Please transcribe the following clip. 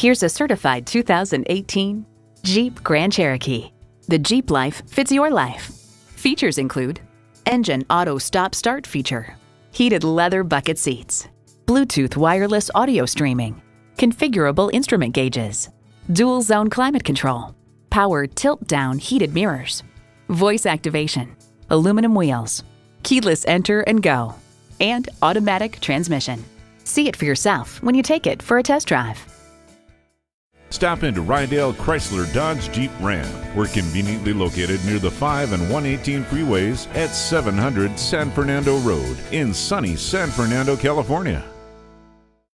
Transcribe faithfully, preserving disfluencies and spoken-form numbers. Here's a certified two thousand eighteen Jeep Grand Cherokee. The Jeep life fits your life. Features include engine auto stop-start feature, heated leather bucket seats, Bluetooth wireless audio streaming, configurable instrument gauges, dual zone climate control, power tilt-down heated mirrors, voice activation, aluminum wheels, keyless enter and go, and automatic transmission. See it for yourself when you take it for a test drive. Stop into Rydell Chrysler Dodge Jeep Ram. We're conveniently located near the five and one eighteen freeways at seven hundred San Fernando Road in sunny San Fernando, California.